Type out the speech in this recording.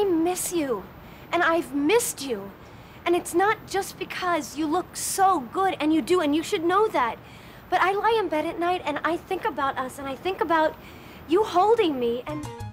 I miss you, and I've missed you. And it's not just because you look so good, and you do, and you should know that. But I lie in bed at night, and I think about us, and I think about you holding me, and...